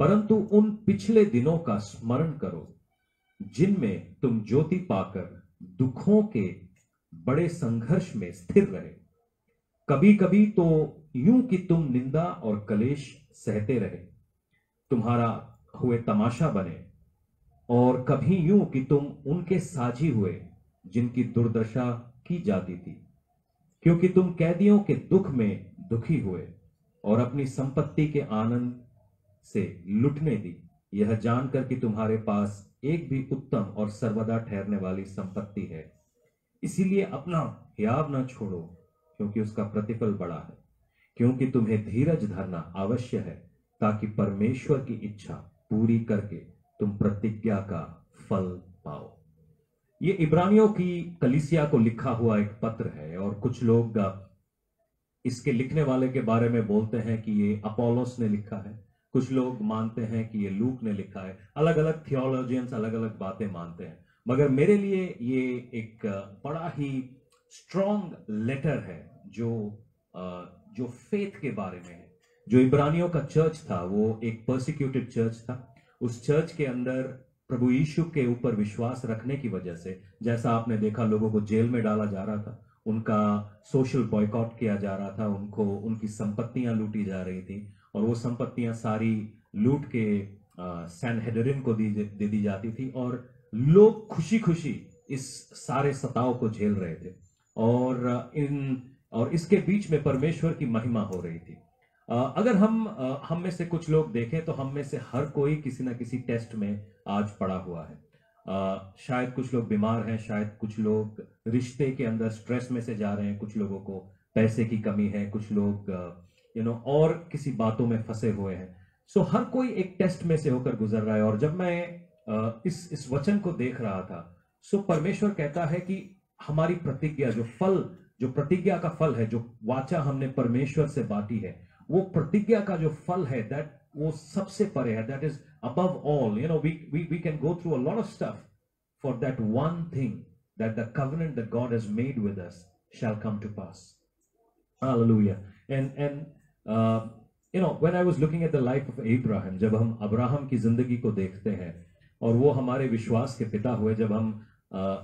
परंतु उन पिछले दिनों का स्मरण करो जिनमें तुम ज्योति पाकर दुखों के बड़े संघर्ष में स्थिर रहे। कभी कभी तो यूं कि तुम निंदा और कलेश सहते रहे, तुम्हारा हुए तमाशा बने, और कभी यूं कि तुम उनके साझी हुए जिनकी दुर्दशा की जाती थी, क्योंकि तुम कैदियों के दुख में दुखी हुए और अपनी संपत्ति के आनंद से लुटने दी, यह जानकर कि तुम्हारे पास एक भी उत्तम और सर्वदा ठहरने वाली संपत्ति है। इसीलिए अपना हियाव न छोड़ो, क्योंकि उसका प्रतिफल बड़ा है, क्योंकि तुम्हें धीरज धरना अवश्य है, ताकि परमेश्वर की इच्छा पूरी करके तुम प्रतिज्ञा का फल पाओ। ये इब्रानियों की कलीसिया को लिखा हुआ एक पत्र है, और कुछ लोग इसके लिखने वाले के बारे में बोलते हैं कि ये अपोलोस ने लिखा है, कुछ लोग मानते हैं कि ये लूक ने लिखा है। अलग अलग थियोलॉजियंस अलग अलग बातें मानते हैं, मगर मेरे लिए ये एक बड़ा ही स्ट्रॉन्ग लेटर है जो फेथ के बारे में है। जो इब्रानियों का चर्च था वो एक परसिक्यूटेड चर्च था। उस चर्च के अंदर प्रभु यीशु के ऊपर विश्वास रखने की वजह से, जैसा आपने देखा, लोगों को जेल में डाला जा रहा था, उनका सोशल बॉयकॉट किया जा रहा था, उनको उनकी संपत्तियां लूटी जा रही थी, और वो संपत्तियां सारी लूट के सैनहेदरिन को दे दी जाती थी, और लोग खुशी खुशी इस सारे सताव को झेल रहे थे, और इसके बीच में परमेश्वर की महिमा हो रही थी। अगर हम में से कुछ लोग देखें तो हम में से हर कोई किसी ना किसी टेस्ट में आज पड़ा हुआ है। शायद कुछ लोग बीमार हैं, शायद कुछ लोग रिश्ते के अंदर स्ट्रेस में से जा रहे हैं, कुछ लोगों को पैसे की कमी है, कुछ लोग और किसी बातों में फंसे हुए हैं। सो हर कोई एक टेस्ट में से होकर गुजर रहा है। और जब मैं इस वचन को देख रहा था, सो परमेश्वर कहता है कि हमारी प्रतिज्ञा, जो प्रतिज्ञा का फल है, जो वाचा हमने परमेश्वर से बांटी है, वो प्रतिज्ञा का जो फल है दैट वो सबसे परे है, that is above all. We can go through a lot of stuff for that one thing, that the covenant that God has made with us shall come to pass. Hallelujah. And when I was looking at the life of Abraham, जब हम Abraham की जिंदगी को देखते हैं, और वो हमारे विश्वास के पिता हुए, जब हम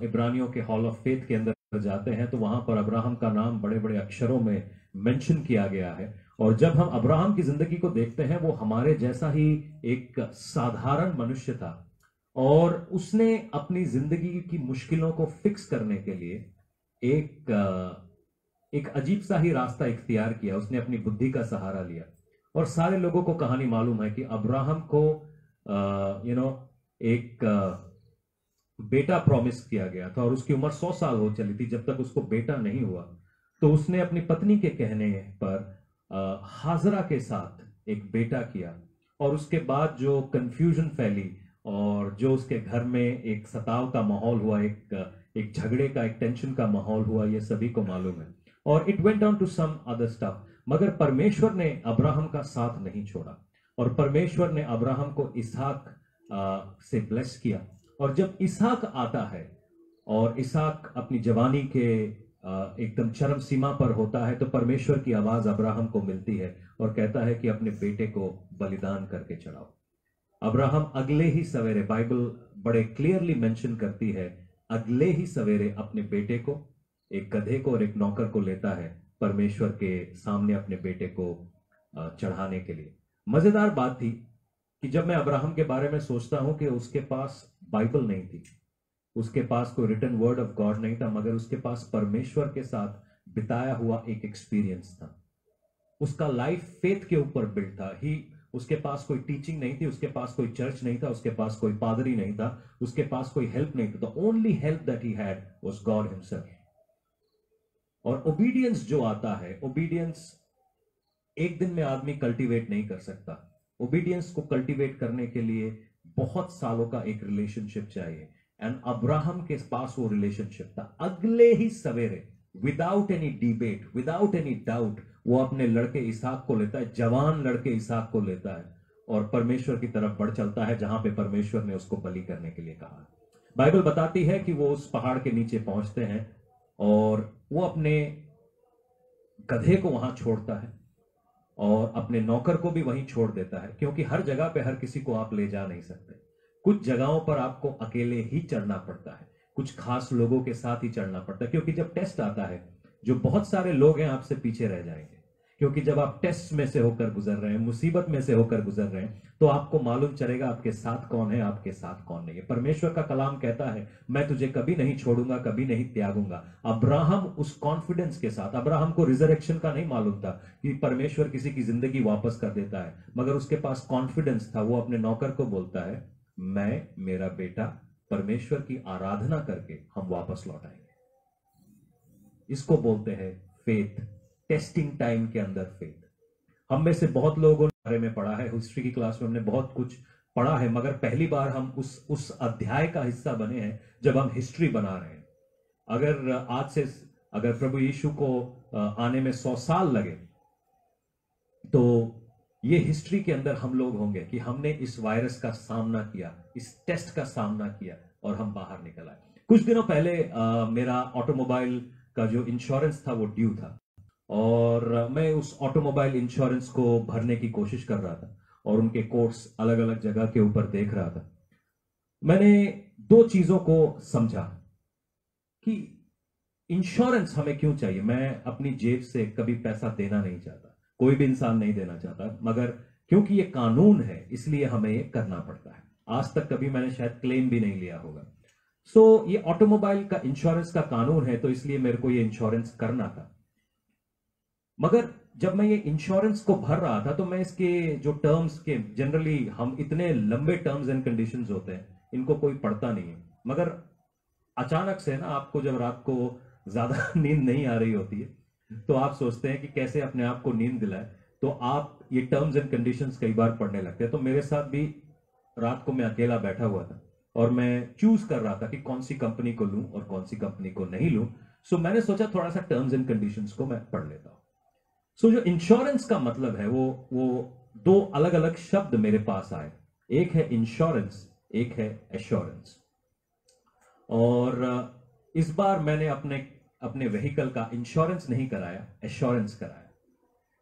इब्रानियों के हॉल ऑफ फेथ के अंदर जाते हैं तो वहां पर अब्राहम का नाम बड़े बड़े अक्षरों में मेंशन किया गया है। और जब हम अब्राहम की जिंदगी को देखते हैं, वो हमारे जैसा ही एक साधारण मनुष्य था, और उसने अपनी जिंदगी की मुश्किलों को फिक्स करने के लिए एक अजीब सा ही रास्ता इख्तियार किया। उसने अपनी बुद्धि का सहारा लिया, और सारे लोगों को कहानी मालूम है कि अब्राहम को एक बेटा प्रॉमिस किया गया था, और उसकी उम्र 100 साल हो चली थी जब तक उसको बेटा नहीं हुआ। तो उसने अपनी पत्नी के कहने पर हाजरा के साथ एक बेटा किया, और उसके बाद जो कंफ्यूजन फैली और जो उसके घर में एक सताव का माहौल हुआ, एक झगड़े का, एक टेंशन का माहौल हुआ, ये सभी को मालूम है। और it went on to some other stuff, मगर परमेश्वर ने अब्राहम का साथ नहीं छोड़ा, और परमेश्वर ने अब्राहम को इसहाक से ब्लेस किया। और जब इसहाक आता है, और इसहाक अपनी जवानी के एकदम चरम सीमा पर होता है, तो परमेश्वर की आवाज अब्राहम को मिलती है और कहता है कि अपने बेटे को बलिदान करके चढ़ाओ। अब्राहम अगले ही सवेरे, बाइबल बड़े क्लियरली मेंशन करती है, अगले ही सवेरे अपने बेटे को, एक गधे को और एक नौकर को लेता है परमेश्वर के सामने अपने बेटे को चढ़ाने के लिए। मजेदार बात थी कि जब मैं अब्राहम के बारे में सोचता हूं कि उसके पास बाइबल नहीं थी, उसके पास कोई रिटन वर्ड ऑफ गॉड नहीं था, मगर उसके पास परमेश्वर के साथ बिताया हुआ एक एक्सपीरियंस था। उसका लाइफ फेथ के ऊपर बिल्ड था। उसके पास कोई टीचिंग नहीं थी, उसके पास कोई चर्च नहीं था, उसके पास कोई पादरी नहीं था, उसके पास कोई हेल्प नहीं था। The only help that he had was God himself. और ओबीडियंस जो आता है, ओबीडियंस एक दिन में आदमी कल्टीवेट नहीं कर सकता। ओबीडियंस को कल्टीवेट करने के लिए बहुत सालों का एक रिलेशनशिप चाहिए, एंड अब्राहम के पास वो रिलेशनशिप था। अगले ही सवेरे, without any debate, without any doubt, वो अपने लड़के इसहाक को लेता है, जवान लड़के इसहाक को लेता है, और परमेश्वर की तरफ बढ़ चलता है, जहां पे परमेश्वर ने उसको बलि करने के लिए कहा। बाइबल बताती है कि वो उस पहाड़ के नीचे पहुंचते हैं, और वो अपने गधे को वहां छोड़ता है, और अपने नौकर को भी वहीं छोड़ देता है, क्योंकि हर जगह पे हर किसी को आप ले जा नहीं सकते। कुछ जगहों पर आपको अकेले ही चढ़ना पड़ता है, कुछ खास लोगों के साथ ही चढ़ना पड़ता है, क्योंकि जब टेस्ट आता है जो बहुत सारे लोग हैं आपसे पीछे रह जाएंगे, क्योंकि जब आप टेस्ट में से होकर गुजर रहे हैं, मुसीबत में से होकर गुजर रहे हैं, तो आपको मालूम चलेगा आपके साथ कौन है, आपके साथ कौन नहीं है। परमेश्वर का कलाम कहता है, मैं तुझे कभी नहीं छोड़ूंगा, कभी नहीं त्यागूंगा। अब्राहम उस कॉन्फिडेंस के साथ, अब्राहम को रिजरेक्शन का नहीं मालूम था कि परमेश्वर किसी की जिंदगी वापस कर देता है, मगर उसके पास कॉन्फिडेंस था। वो अपने नौकर को बोलता है, मैं, मेरा बेटा, परमेश्वर की आराधना करके हम वापस लौट आएंगे। इसको बोलते हैं फेथ, टेस्टिंग टाइम के अंदर फेथ। हम में से बहुत लोगों ने बारे में पढ़ा है, हिस्ट्री की क्लास में हमने बहुत कुछ पढ़ा है, मगर पहली बार हम उस अध्याय का हिस्सा बने हैं जब हम हिस्ट्री बना रहे हैं। अगर प्रभु यीशु को आने में 100 साल लगे, तो ये हिस्ट्री के अंदर हम लोग होंगे कि हमने इस वायरस का सामना किया, इस टेस्ट का सामना किया और हम बाहर निकल आए। कुछ दिनों पहले मेरा ऑटोमोबाइल का जो इंश्योरेंस था वो ड्यू था, और मैं उस ऑटोमोबाइल इंश्योरेंस को भरने की कोशिश कर रहा था और उनके कोर्स अलग अलग जगह के ऊपर देख रहा था। मैंने दो चीजों को समझा कि इंश्योरेंस हमें क्यों चाहिए। मैं अपनी जेब से कभी पैसा देना नहीं चाहता, कोई भी इंसान नहीं देना चाहता, मगर क्योंकि ये कानून है इसलिए हमें ये करना पड़ता है। आज तक कभी मैंने शायद क्लेम भी नहीं लिया होगा। सो ये ऑटोमोबाइल का इंश्योरेंस का कानून है, तो इसलिए मेरे को ये इंश्योरेंस करना था। मगर जब मैं ये इंश्योरेंस को भर रहा था, तो मैं इसके जो टर्म्स के, जनरली हम इतने लंबे टर्म्स एंड कंडीशंस होते हैं इनको कोई पढ़ता नहीं है, मगर अचानक से ना, आपको जब रात को ज्यादा नींद नहीं आ रही होती है तो आप सोचते हैं कि कैसे अपने आप को नींद दिलाए, तो आप ये टर्म्स एंड कंडीशंस कई बार पढ़ने लगते हैं। तो मेरे साथ भी रात को मैं अकेला बैठा हुआ था और मैं चूज कर रहा था कि कौन सी कंपनी को लूँ और कौन सी कंपनी को नहीं लूँ। सो मैंने सोचा थोड़ा सा टर्म्स एंड कंडीशंस को मैं पढ़ लेता हूँ। जो इंश्योरेंस का मतलब है, वो दो अलग अलग शब्द मेरे पास आए, एक है इंश्योरेंस, एक है एश्योरेंस। और इस बार मैंने अपने व्हीकल का इंश्योरेंस नहीं कराया, एश्योरेंस कराया,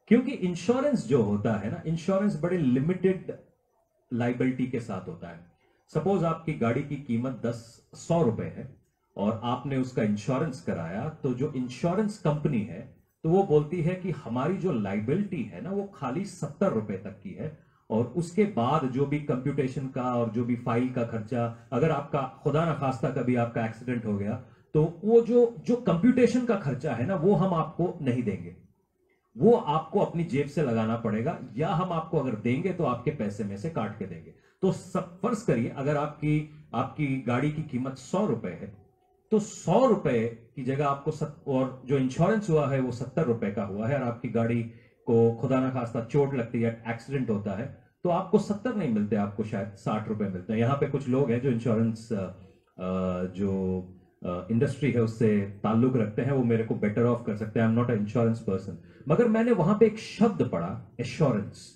क्योंकि इंश्योरेंस जो होता है ना, इंश्योरेंस बड़े लिमिटेड लायबिलिटी के साथ होता है। सपोज आपकी गाड़ी की कीमत 100 रुपए है और आपने उसका इंश्योरेंस कराया, तो जो इंश्योरेंस कंपनी है तो वो बोलती है कि हमारी जो लाइबिलिटी है ना, वो खाली 70 रुपए तक की है, और उसके बाद जो भी कंप्यूटेशन का और जो भी फाइल का खर्चा, अगर आपका खुदा न खास्ता कभी आपका एक्सीडेंट हो गया, तो वो जो कंप्यूटेशन का खर्चा है ना, वो हम आपको नहीं देंगे, वो आपको अपनी जेब से लगाना पड़ेगा, या हम आपको अगर देंगे तो आपके पैसे में से काट के देंगे। तो फर्ज करिए अगर आपकी गाड़ी की कीमत 100 रुपए है, तो 100 रुपए की जगह आपको और जो इंश्योरेंस हुआ है वो 70 रुपए का हुआ है, और आपकी गाड़ी को खुदा ना खास्ता चोट लगती है, एक्सीडेंट होता है, तो आपको 70 नहीं मिलते, आपको शायद 60 रुपए मिलते हैं। यहाँ पे कुछ लोग हैं जो इंश्योरेंस जो इंडस्ट्री है उससे ताल्लुक रखते हैं, वो मेरे को बेटर ऑफ कर सकते हैं, I am not a insurance person. मगर मैंने वहां पर एक शब्द पढ़ा, एश्योरेंस,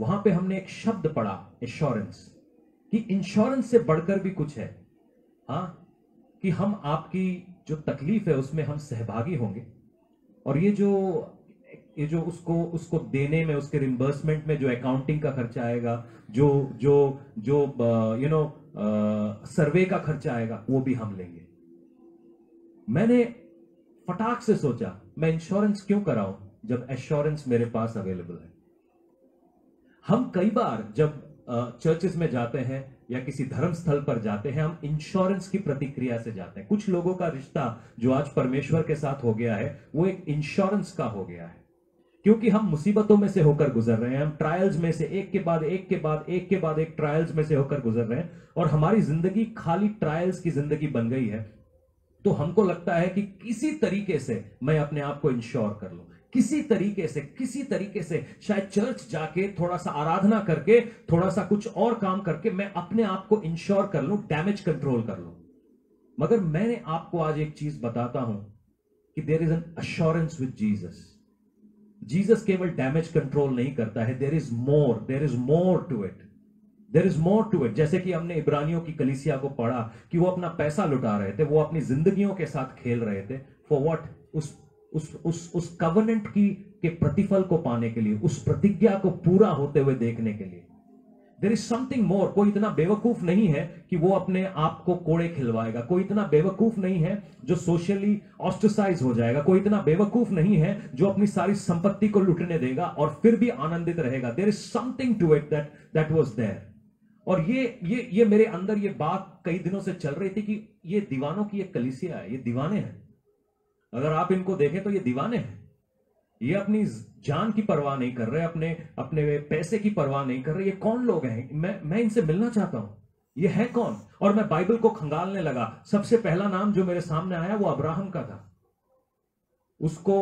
वहां पर हमने एक शब्द पढ़ा एश्योरेंस, कि इंश्योरेंस से बढ़कर भी कुछ है। हाँ, कि हम आपकी जो तकलीफ है उसमें हम सहभागी होंगे, और ये जो उसको देने में, उसके रिम्बर्समेंट में जो अकाउंटिंग का खर्चा आएगा, जो यू नो सर्वे का खर्चा आएगा, वो भी हम लेंगे। मैंने फटाक से सोचा, मैं इंश्योरेंस क्यों कराऊं जब एश्योरेंस मेरे पास अवेलेबल है। हम कई बार जब चर्चेस में जाते हैं या किसी धर्मस्थल पर जाते हैं, हम इंश्योरेंस की प्रतिक्रिया से जाते हैं। कुछ लोगों का रिश्ता जो आज परमेश्वर के साथ हो गया है, वो एक इंश्योरेंस का हो गया है, क्योंकि हम मुसीबतों में से होकर गुजर रहे हैं, हम ट्रायल्स में से एक के बाद एक ट्रायल्स में से होकर गुजर रहे हैं, और हमारी जिंदगी खाली ट्रायल्स की जिंदगी बन गई है। तो हमको लगता है कि किसी तरीके से मैं अपने आप को इंश्योर कर लूं, किसी तरीके से शायद चर्च जाके, थोड़ा सा आराधना करके, थोड़ा सा कुछ और काम करके मैं अपने आप को इंश्योर कर लूं, डैमेज कंट्रोल कर लूं। मगर मैंने आपको आज एक चीज बताता हूं कि there is an assurance with Jesus. Jesus केवल डैमेज कंट्रोल नहीं करता है, there is more to it. जैसे कि हमने इब्रानियों की कलीसिया को पढ़ा कि वो अपना पैसा लुटा रहे थे, वो अपनी जिंदगियों के साथ खेल रहे थे। For what? उस कवनेंट की के प्रतिफल को पाने के लिए, उस प्रतिज्ञा को पूरा होते हुए देखने के लिए। There is something more. कोई इतना बेवकूफ नहीं है कि वो अपने आप को कोड़े खिलवाएगा, कोई इतना बेवकूफ नहीं है जो सोशली ऑस्ट्रेसाइज हो जाएगा, कोई इतना बेवकूफ नहीं है जो अपनी सारी संपत्ति को लूटने देगा और फिर भी आनंदित रहेगा। There is something to it that was there. और ये मेरे अंदर ये बात कई दिनों से चल रही थी कि ये दीवानों की एक कलीसिया है, ये दीवाने हैं। अगर आप इनको देखें तो ये दीवाने हैं, ये अपनी जान की परवाह नहीं कर रहे, अपने अपने पैसे की परवाह नहीं कर रहे। ये कौन लोग हैं? मैं इनसे मिलना चाहता हूं, ये है कौन? और मैं बाइबल को खंगालने लगा। सबसे पहला नाम जो मेरे सामने आया वो अब्राहम का था। उसको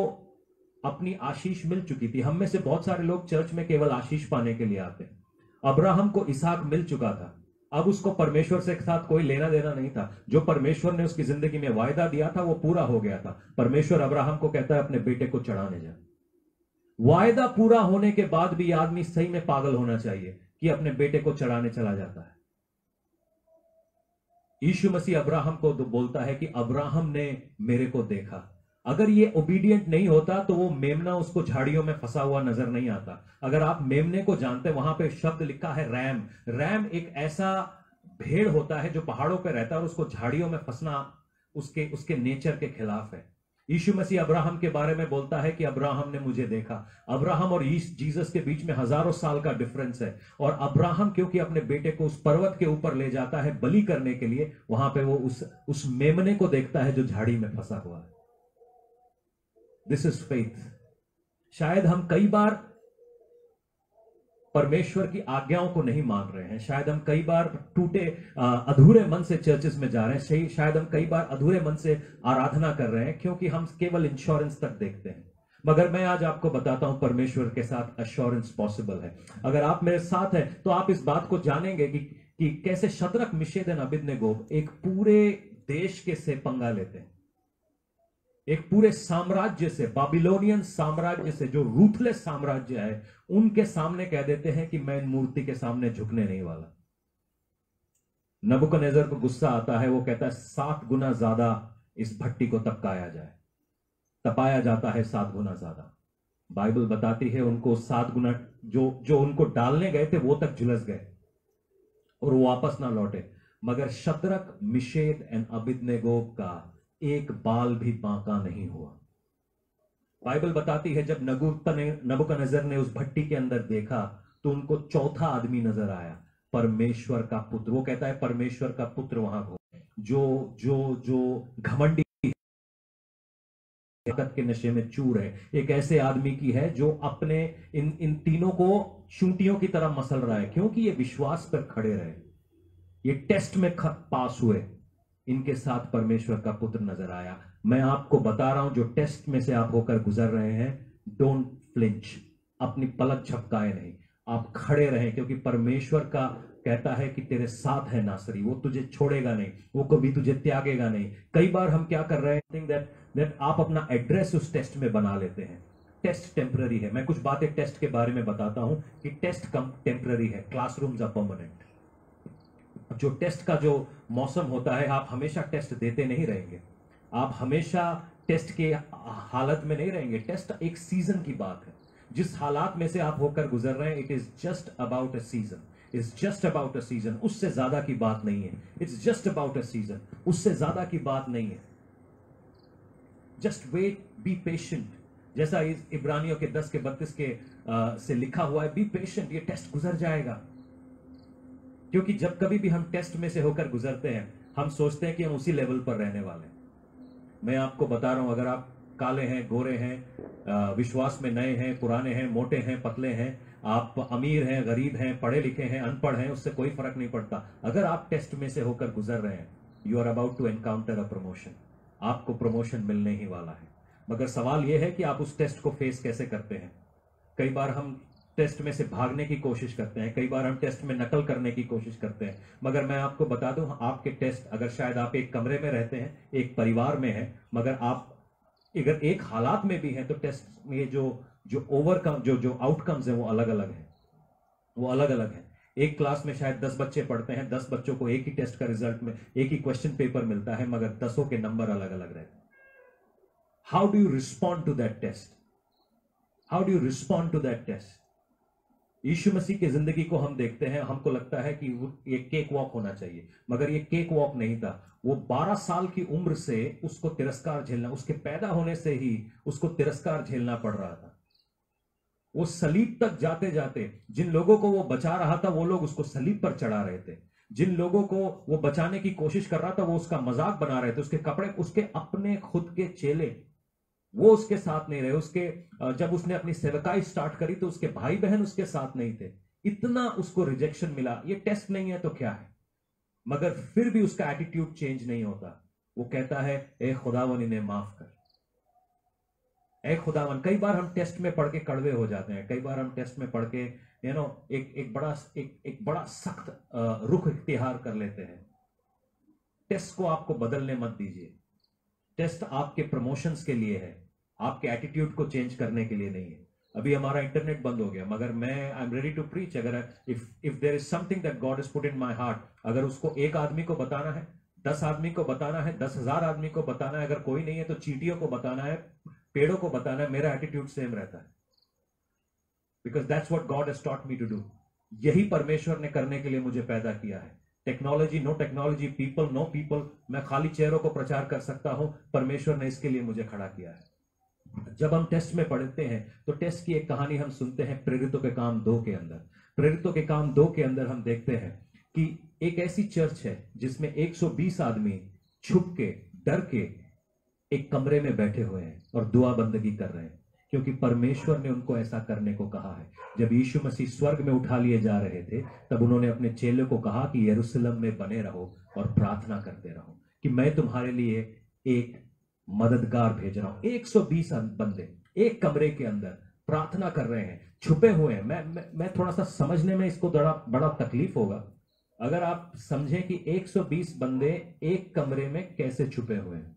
अपनी आशीष मिल चुकी थी। हम में से बहुत सारे लोग चर्च में केवल आशीष पाने के लिए आते हैं। अब्राहम को इसहाक मिल चुका था, अब उसको परमेश्वर से साथ कोई लेना देना नहीं था। जो परमेश्वर ने उसकी जिंदगी में वायदा दिया था वो पूरा हो गया था। परमेश्वर अब्राहम को कहता है अपने बेटे को चढ़ाने जा। वायदा पूरा होने के बाद भी आदमी सही में पागल होना चाहिए कि अपने बेटे को चढ़ाने चला जाता है। यीशु मसीह अब्राहम को बोलता है कि अब्राहम ने मेरे को देखा। अगर ये ओबीडियंट नहीं होता तो वो मेमना उसको झाड़ियों में फंसा हुआ नजर नहीं आता। अगर आप मेमने को जानते, वहां पे शब्द लिखा है रैम। रैम एक ऐसा भेड़ होता है जो पहाड़ों पे रहता है और उसको झाड़ियों में फंसना उसके नेचर के खिलाफ है। यीशु मसीह अब्राहम के बारे में बोलता है कि अब्राहम ने मुझे देखा। अब्राहम और जीसस के बीच में हजारों साल का डिफरेंस है। और अब्राहम क्योंकि अपने बेटे को उस पर्वत के ऊपर ले जाता है बलि करने के लिए, वहां पे वो उस मेमने को देखता है जो झाड़ी में फंसा हुआ है। This is faith. शायद हम कई बार परमेश्वर की आज्ञाओं को नहीं मान रहे हैं। शायद हम कई बार टूटे अधूरे मन से चर्चेस में जा रहे हैं। शायद हम कई बार अधूरे मन से आराधना कर रहे हैं क्योंकि हम केवल इंश्योरेंस तक देखते हैं। मगर मैं आज आपको बताता हूं परमेश्वर के साथ एश्योरेंस पॉसिबल है। अगर आप मेरे साथ हैं तो आप इस बात को जानेंगे कि कैसे शद्रक मिशेक एंड अबेदनेगो एक पूरे देश के से पंगा लेते हैं, एक पूरे साम्राज्य से, बाबिलोनियन साम्राज्य से, जो रूथलेस साम्राज्य है, उनके सामने कह देते हैं कि मैं मूर्ति के सामने झुकने नहीं वाला। नबूकदनेस्सर को गुस्सा आता है, वो कहता है 7 गुना ज्यादा इस भट्टी को तपकाया जाए, तपाया जाता है 7 गुना ज्यादा। बाइबल बताती है उनको 7 गुना जो उनको डालने गए थे वो तक झुलस गए और वो वापस ना लौटे। मगर शद्रक मिशेक एंड अबेदनेगो का एक बाल भी बांका नहीं हुआ। बाइबल बताती है जब नबूकदनेस्सर ने उस भट्टी के अंदर देखा तो उनको चौथा आदमी नजर आया, परमेश्वर का पुत्र। वो कहता है परमेश्वर का पुत्र वहां जो घमंडी के नशे में चूर है, एक ऐसे आदमी की है जो अपने इन तीनों को चूंटियों की तरह मसल रहा है क्योंकि ये विश्वास पर खड़े रहे, ये टेस्ट में पास हुए। इनके साथ परमेश्वर का पुत्र नजर आया। मैं आपको बता रहा हूं जो टेस्ट में से आप होकर गुजर रहे हैं, डोंट फ्लिंच, अपनी पलक झपकाए नहीं, आप खड़े रहें क्योंकि परमेश्वर का कहता है कि तेरे साथ है नासरी, वो तुझे छोड़ेगा नहीं, वो कभी तुझे त्यागेगा नहीं। कई बार हम क्या कर रहे हैं that आप अपना एड्रेस उस टेस्ट में बना लेते हैं। टेस्ट टेम्पररी है। मैं कुछ बातें टेस्ट के बारे में बताता हूं कि टेस्ट कम टेम्पररी है, क्लासरूम्स आर परमानेंट। जो टेस्ट का जो मौसम होता है, आप हमेशा टेस्ट देते नहीं रहेंगे, आप हमेशा टेस्ट के हालत में नहीं रहेंगे। टेस्ट एक सीजन की बात है, जिस हालात में से आप होकर गुजर रहे हैं, it is just about a season, it's just about a season, उससे ज्यादा की बात नहीं है। It's just about a season, उससे ज्यादा की बात नहीं है। जस्ट वेट, बी पेशेंट, जैसा इब्रानियों के 10:32 से लिखा हुआ है, बी पेशेंट। ये टेस्ट गुजर जाएगा क्योंकि जब कभी भी हम टेस्ट में से होकर गुजरते हैं, हम सोचते हैं कि हम उसी लेवल पर रहने वाले हैं। मैं आपको बता रहा हूं, अगर आप काले हैं, गोरे हैं, विश्वास में नए हैं, पुराने हैं, मोटे हैं, पतले हैं, आप अमीर हैं, गरीब हैं, पढ़े लिखे हैं, अनपढ़ हैं, उससे कोई फर्क नहीं पड़ता। अगर आप टेस्ट में से होकर गुजर रहे हैं, you are about to encounter a promotion, आपको प्रमोशन मिलने ही वाला है। मगर सवाल यह है कि आप उस टेस्ट को फेस कैसे करते हैं। कई बार हम टेस्ट में से भागने की कोशिश करते हैं, कई बार हम टेस्ट में नकल करने की कोशिश करते हैं। मगर मैं आपको बता दूं, आपके टेस्ट, अगर शायद आप एक कमरे में रहते हैं, एक परिवार में हैं, मगर आप अगर एक हालात में भी हैं तो टेस्ट में जो ओवरकम जो आउटकम्स हैं वो अलग अलग हैं, वो अलग अलग हैं। एक क्लास में शायद 10 बच्चे पढ़ते हैं, 10 बच्चों को एक ही टेस्ट का रिजल्ट में, एक ही क्वेश्चन पेपर मिलता है, मगर 10 के नंबर अलग अलग रहते हैं। How do you respond to that test? How do you respond to that test? यीशु मसीह की जिंदगी को हम देखते हैं, हमको लगता है कि ये केक वॉक होना चाहिए, मगर ये केक वॉक नहीं था। वो 12 साल की उम्र से उसको तिरस्कार झेलना, उसके पैदा होने से ही उसको तिरस्कार झेलना पड़ रहा था। वो सलीब तक जाते जाते, जिन लोगों को वो बचा रहा था वो लोग उसको सलीब पर चढ़ा रहे थे, जिन लोगों को वो बचाने की कोशिश कर रहा था वो उसका मजाक बना रहे थे, उसके कपड़े, उसके अपने खुद के चेले वो उसके साथ नहीं रहे। उसके जब उसने अपनी सेवकाई स्टार्ट करी तो उसके भाई बहन उसके साथ नहीं थे, इतना उसको रिजेक्शन मिला। ये टेस्ट नहीं है तो क्या है? मगर फिर भी उसका एटीट्यूड चेंज नहीं होता। वो कहता है, ए खुदावन इन्हें माफ कर, ए खुदावन। कई बार हम टेस्ट में पढ़ के कड़वे हो जाते हैं, कई बार हम टेस्ट में पढ़ के एक बड़ा सख्त रुख इख्तियार कर लेते हैं। टेस्ट को आपको बदलने मत दीजिए। टेस्ट आपके प्रमोशंस के लिए है, आपके एटीट्यूड को चेंज करने के लिए नहीं है। अभी हमारा इंटरनेट बंद हो गया, मगर मैं I am ready to preach. अगर if there is something that God has put in my heart, अगर उसको एक आदमी को बताना है, 10 आदमी को बताना है, 10,000 आदमी को बताना है, अगर कोई नहीं है तो चींटियों को बताना है, पेड़ों को बताना है, मेरा एटीट्यूड सेम रहता है, because that's what God has taught me to do. यही परमेश्वर ने करने के लिए मुझे पैदा किया है। Technology, no technology, people, no people. मैं खाली चेहरों को प्रचार कर सकता हूं, परमेश्वर ने इसके लिए मुझे खड़ा किया है। जब हम टेस्ट में पढ़ते हैं तो टेस्ट की एक कहानी हम सुनते हैं प्रेरितों के काम 2 के अंदर। प्रेरितों के काम 2 के अंदर हम देखते हैं कि एक ऐसी चर्च है जिसमें 120 आदमी छुप के, डर के एक कमरे में बैठे हुए हैं और दुआ बंदगी कर रहे हैं, क्योंकि परमेश्वर ने उनको ऐसा करने को कहा है। जब यीशु मसीह स्वर्ग में उठा लिए जा रहे थे तब उन्होंने अपने चेलों को कहा कि यरूशलेम में बने रहो और प्रार्थना करते रहो कि मैं तुम्हारे लिए एक मददगार भेज रहा हूं। 120 बंदे एक कमरे के अंदर प्रार्थना कर रहे हैं, छुपे हुए हैं। मैं थोड़ा सा समझने में इसको बड़ा तकलीफ होगा, अगर आप समझें कि 120 बंदे एक कमरे में कैसे छुपे हुए हैं।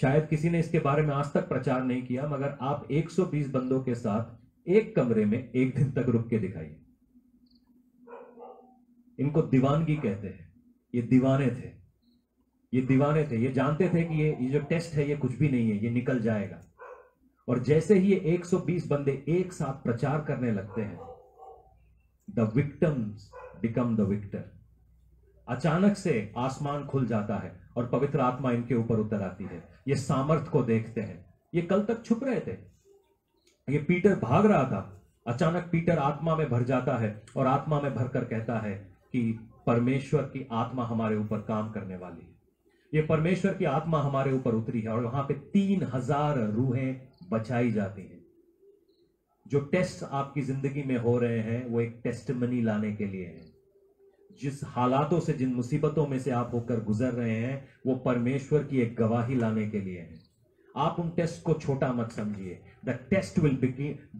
शायद किसी ने इसके बारे में आज तक प्रचार नहीं किया, मगर आप 120 बंदों के साथ एक कमरे में एक दिन तक रुक के दिखाइए। इनको दीवानगी कहते हैं। ये दीवाने थे, ये दीवाने थे। ये जानते थे कि ये जो टेस्ट है ये कुछ भी नहीं है, ये निकल जाएगा। और जैसे ही ये 120 बंदे एक साथ प्रचार करने लगते हैं, the victims become the victor. अचानक से आसमान खुल जाता है और पवित्र आत्मा इनके ऊपर उतर आती है। ये सामर्थ को देखते हैं। ये कल तक छुप रहे थे। ये पीटर भाग रहा था, अचानक पीटर आत्मा में भर जाता है और आत्मा में भरकर कहता है कि परमेश्वर की आत्मा हमारे ऊपर काम करने वाली है। ये परमेश्वर की आत्मा हमारे ऊपर उतरी है और वहां पे 3,000 रूहें बचाई जाती हैं। जो टेस्ट आपकी जिंदगी में हो रहे हैं वो एक टेस्टिमनी लाने के लिए है। जिस हालातों से, जिन मुसीबतों में से आप होकर गुजर रहे हैं, वो परमेश्वर की एक गवाही लाने के लिए है। आप उन टेस्ट को छोटा मत समझिए। The test will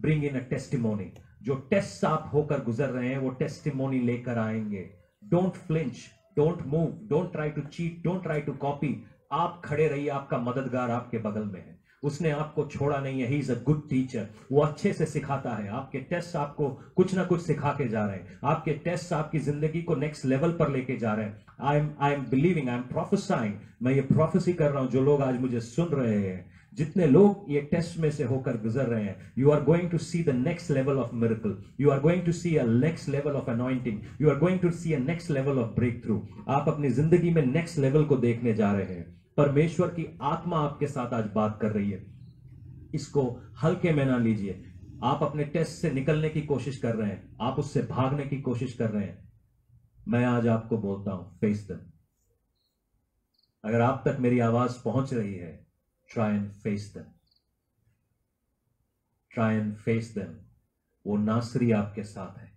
bring in a testimony. जो टेस्ट आप होकर गुजर रहे हैं वो टेस्टिमोनी लेकर आएंगे। Don't flinch, don't move, don't try to cheat, don't try to copy. आप खड़े रहिए, आपका मददगार आपके बगल में है, उसने आपको छोड़ा नहीं है। He is a good teacher. वो अच्छे से सिखाता है। आपके टेस्ट आपको कुछ ना कुछ सिखा के जा रहे हैं। आपके टेस्ट आपकी जिंदगी को नेक्स्ट लेवल पर लेके जा रहे हैं। I am believing, I am prophesying. मैं ये प्रोफेसी कर रहा हूं। जो लोग आज मुझे सुन रहे हैं, जितने लोग ये टेस्ट में से होकर गुजर रहे हैं, you are going to see the next level of miracle, you are going to see a next level of anointing, you are going to see a next level of breakthrough. आप अपनी जिंदगी में next level को देखने जा रहे हैं। परमेश्वर की आत्मा आपके साथ आज बात कर रही है। इसको हल्के में ना लीजिए। आप अपने टेस्ट से निकलने की कोशिश कर रहे हैं, आप उससे भागने की कोशिश कर रहे हैं। मैं आज आपको बोलता हूं, फेस देम। अगर आप तक मेरी आवाज पहुंच रही है, try and face them, try and face them. वो नासरी आपके साथ है,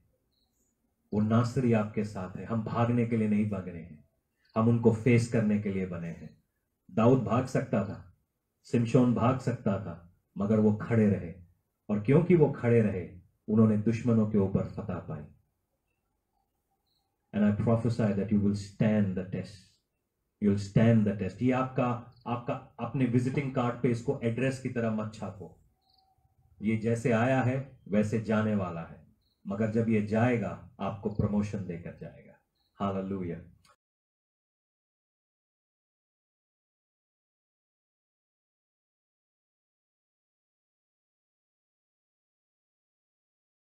वो नासरी आपके साथ है। हम भागने के लिए नहीं भाग रहे हैं, हम उनको फेस करने के लिए बने हैं। दाऊद भाग सकता था, सिमशोन भाग सकता था, मगर वो खड़े रहे। और क्योंकि वो खड़े रहे, उन्होंने दुश्मनों के ऊपर फतह पाई। And I prophesy that you will stand the test, you will stand the test. ये आपका अपने विजिटिंग कार्ड पे इसको एड्रेस की तरह मत छापो। ये जैसे आया है वैसे जाने वाला है, मगर जब ये जाएगा आपको प्रमोशन देकर जाएगा। हालेलुया।